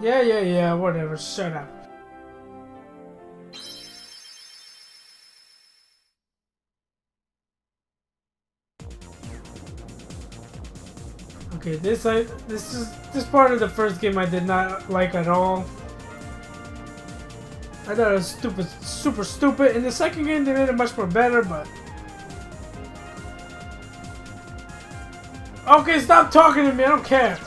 Yeah, whatever, shut up. Okay, this part of the first game I did not like at all. I thought it was stupid, super stupid. In the second game they made it much more better, but... Okay, stop talking to me, I don't care!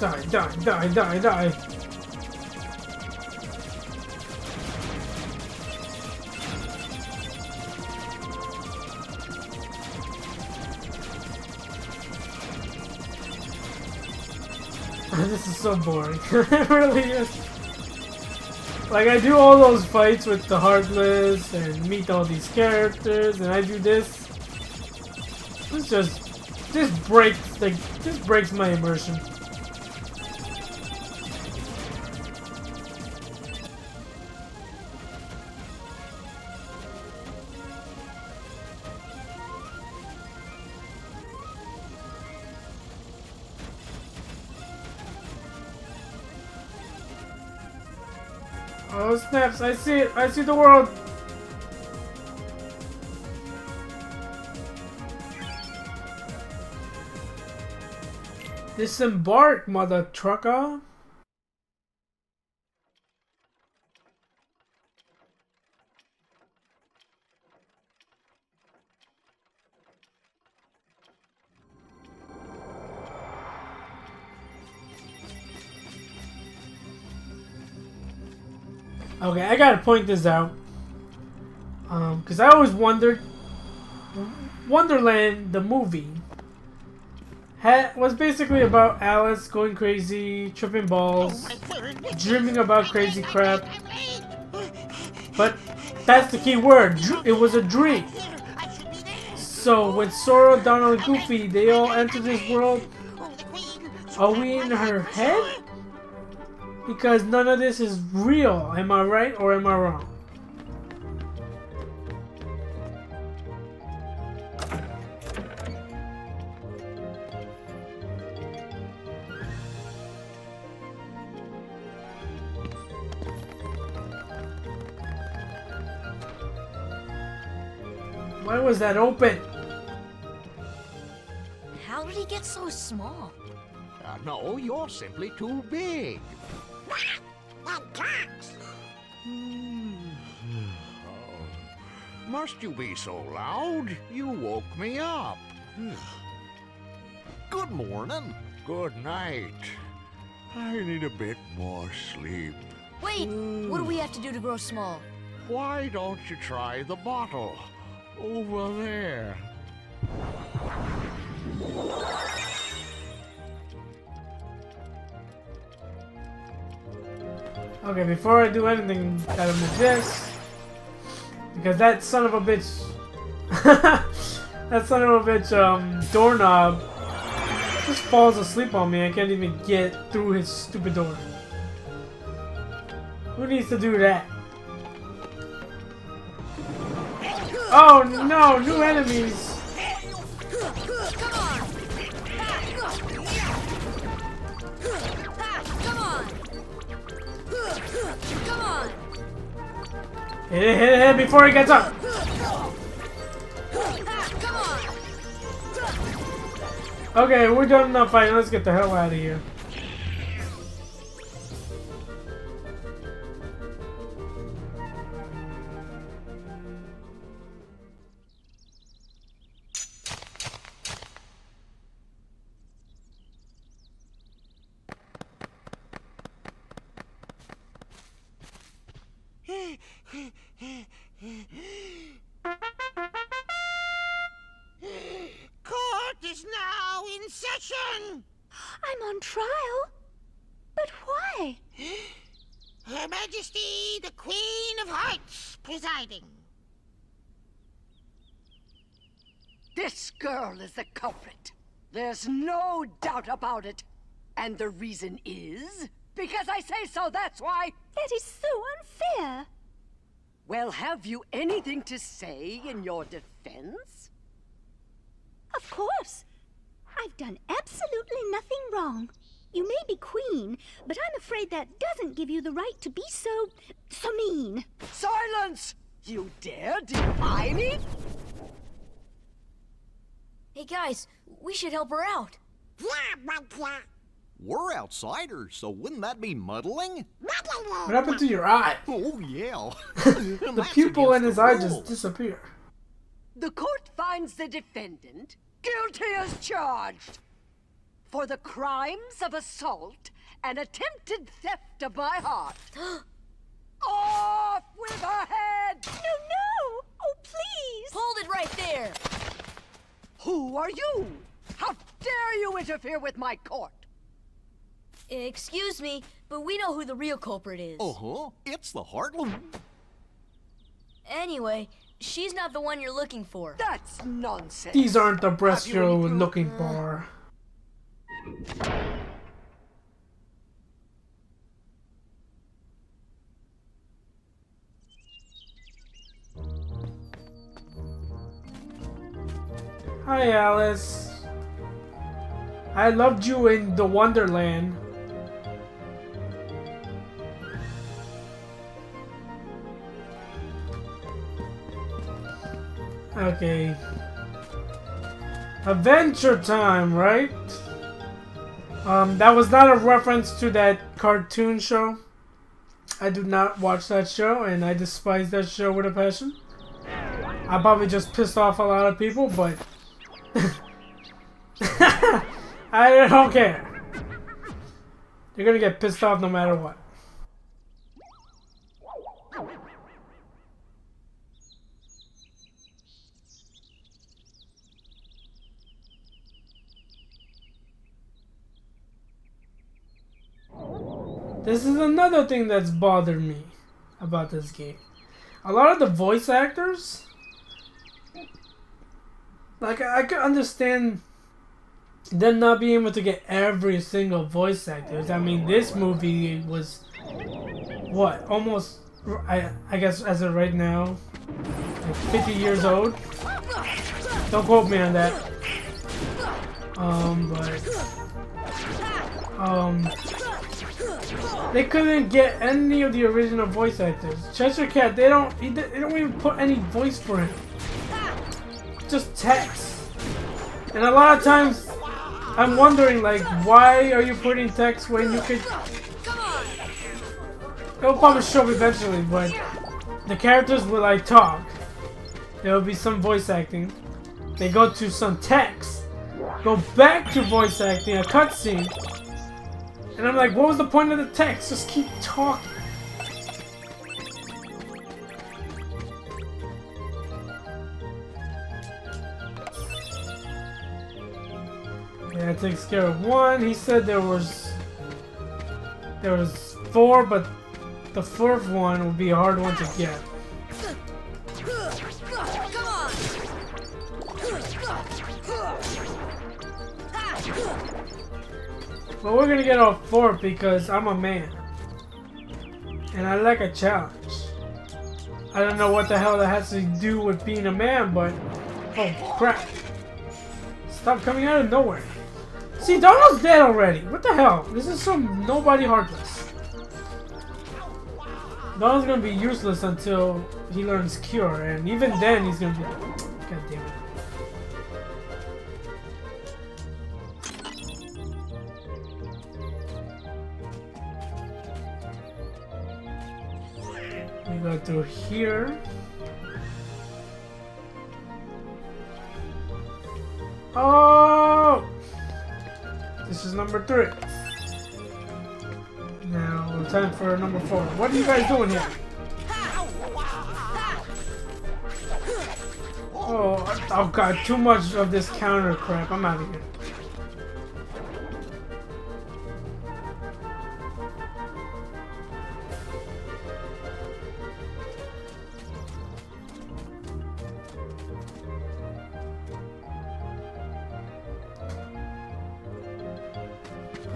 Die. This is so boring. It really is. Like, I do all those fights with the Heartless and meet all these characters, and I do this. This breaks my immersion. Oh snaps, I see it! I see the world! Disembark, mother trucker! Okay, I gotta point this out, because I always wondered, Wonderland, the movie, was basically about Alice going crazy, tripping balls, dreaming about crazy crap, but that's the key word, it was a dream. So when Sora, Donald, and Goofy, they all enter this world, are we in her head? Because none of this is real, am I right or am I wrong? Why was that open? How did he get so small? No, you're simply too big. That tracks. Oh, must you be so loud? You woke me up. Good morning. Good night. I need a bit more sleep. Wait, what do we have to do to grow small? Why don't you try the bottle over there? Okay, before I do anything, gotta move this. Because that son of a bitch... that son of a bitch, doorknob just falls asleep on me. I can't even get through his stupid door. Who needs to do that? Oh no, new enemies! Hit it before he gets up! Okay, we're done enough fighting, let's get the hell out of here. Court is now in session. I'm on trial? But why? Her Majesty, the Queen of Hearts, presiding. This girl is the culprit. There's no doubt about it. And the reason is... because I say so, that's why. That is so unfair. Well, have you anything to say in your defense? Of course. I've done absolutely nothing wrong. You may be queen, but I'm afraid that doesn't give you the right to be so mean. Silence! You dare defy me? Hey guys, we should help her out. We're outsiders, so wouldn't that be muddling? What happened to your eye? Oh, yeah. The pupil in his eye just disappeared. The court finds the defendant guilty as charged for the crimes of assault and attempted theft of my heart. Off with her head! No, no! Oh, please! Hold it right there! Who are you? How dare you interfere with my court? Excuse me, but we know who the real culprit is. Uh-huh. It's the Heartless. Anyway, she's not the one you're looking for. That's nonsense. These aren't the breasts you're looking for. Hi, Alice. I loved you in the Wonderland. Okay. Adventure Time, right? That was not a reference to that cartoon show. I do not watch that show, and I despise that show with a passion. I probably just pissed off a lot of people, but I don't care. You're gonna get pissed off no matter what. This is another thing that's bothered me about this game. A lot of the voice actors, like, I could understand them not being able to get every single voice actor. I mean, this movie was, what, almost, I guess as of right now, like 50 years old. Don't quote me on that. They couldn't get any of the original voice actors. Cheshire Cat, they don't even put any voice for him. Just text. And a lot of times, I'm wondering, like, why are you putting text when you could... It'll probably show up eventually, but the characters will, like, talk. There'll be some voice acting. They go to some text. Go back to voice acting, a cutscene. And I'm like, what was the point of the text? Just keep talking. That takes care of one. He said there was four, but the fourth one will be a hard one to get. But we're gonna get all four because I'm a man. And I like a challenge. I don't know what the hell that has to do with being a man, but oh crap. Stop coming out of nowhere. See, Donald's dead already. What the hell? This is some Nobody Heartless. Donald's gonna be useless until he learns Cure, and even then he's gonna be. God damn it. We go through here. Oh! This is number 3. Now, time for number 4. What are you guys doing here? Oh god, too much of this counter crap. I'm out of here.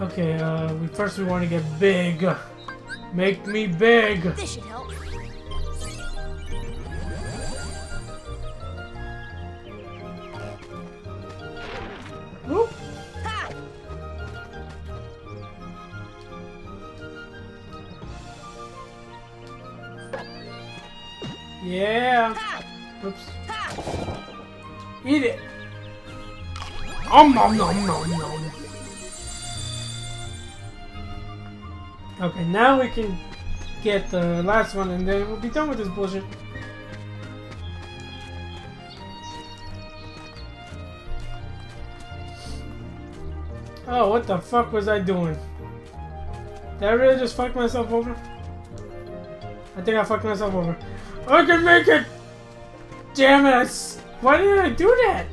Okay, first we want to get big. Make me big. This should help. Whoop. Yeah. Oops. Eat it. Om nom nom nom nom. Okay, now we can get the last one and then we'll be done with this bullshit. Oh, what the fuck was I doing? Did I really just fuck myself over? I think I fucked myself over. I can make it! Damn it! Why did I do that?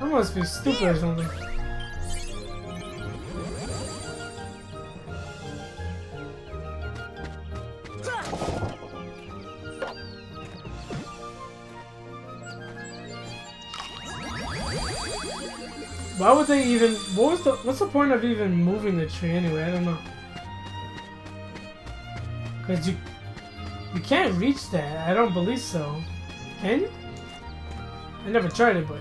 I must be stupid or something. Why would they even? What's the point of even moving the tree anyway? I don't know. Cause you can't reach that. I don't believe so. Can you? I never tried it, but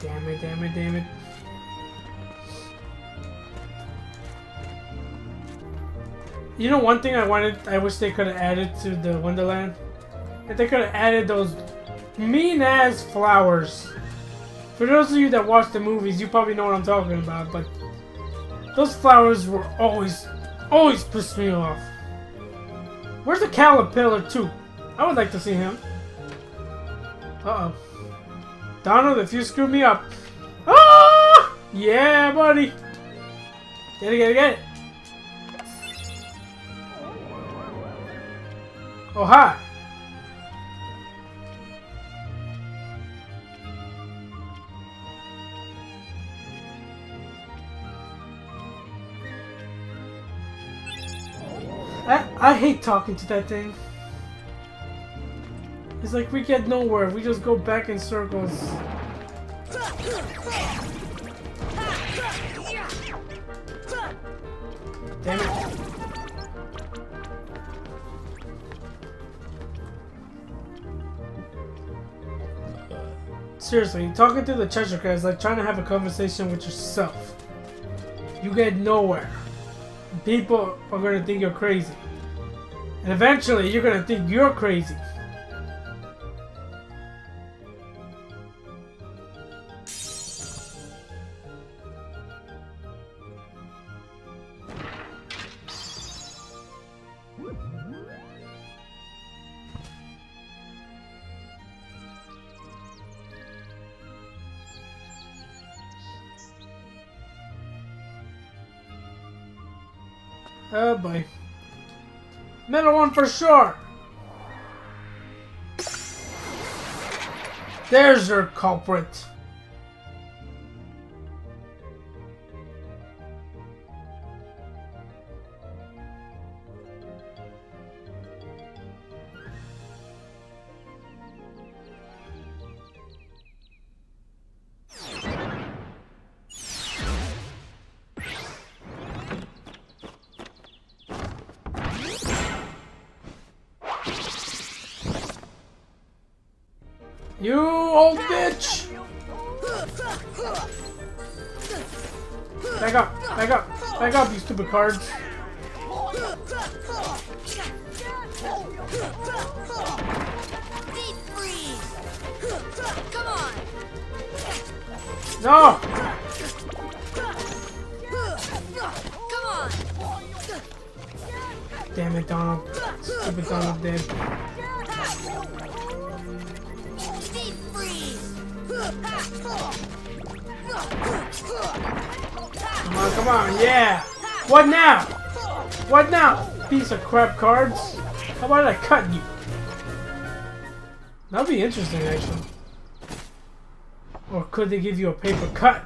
damn it, damn it, damn it. You know, one thing I wish they could have added to the Wonderland, if they could have added those mean ass flowers. For those of you that watch the movies, you probably know what I'm talking about, but those flowers were always pissed me off. Where's the caterpillar too? I would like to see him. Uh-oh. Donald, if you screw me up. Ah! Yeah, buddy! Get it, get it, get it! Oh, hi! I hate talking to that thing. It's like we get nowhere. We just go back in circles. Damn it. Seriously, talking to the Cheshire Cat is like trying to have a conversation with yourself. You get nowhere. People are gonna think you're crazy. And eventually, you're gonna think you're crazy. Oh boy. Middle one for sure! There's your culprit! You old bitch! Back up! Back up! Back up, you stupid cards! Deep freeze! Come on! No! Come on! Damn it, Donald! Stupid Donald dead. Come on, come on, yeah! What now? What now? Piece of crap cards? How about I cut you? That'd be interesting, actually. Or could they give you a paper cut?